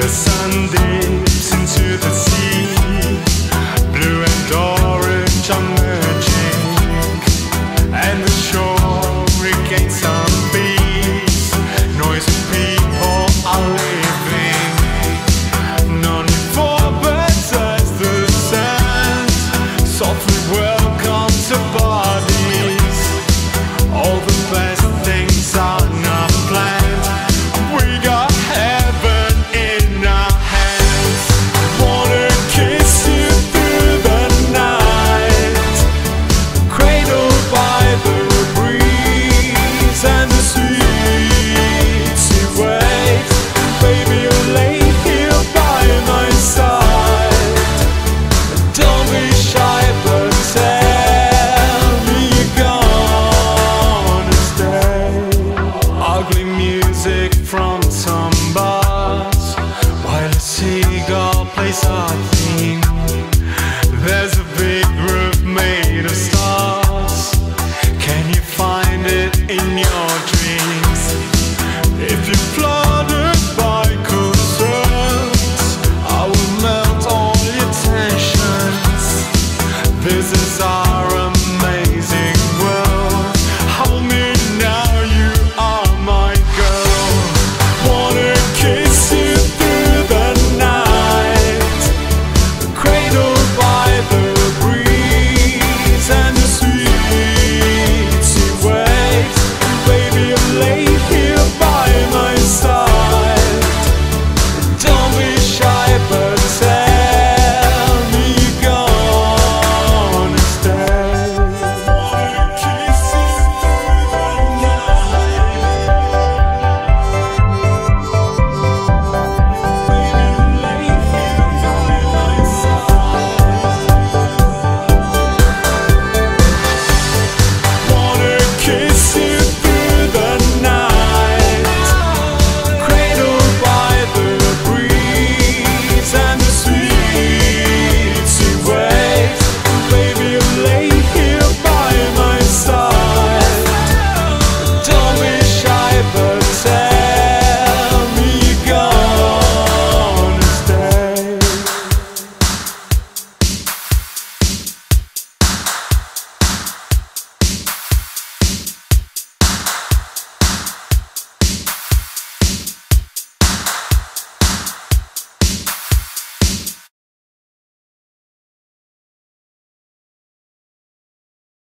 the sun dips into the sea, blue and orange are merging, and the shore regains some peace. Noisy people are living, none forbidden the sand. Softly welcome to bodies. All the best things are not planned. We got from some bars, while a seagull plays our theme. There's a big roof made of stars. Can you find it in your dreams?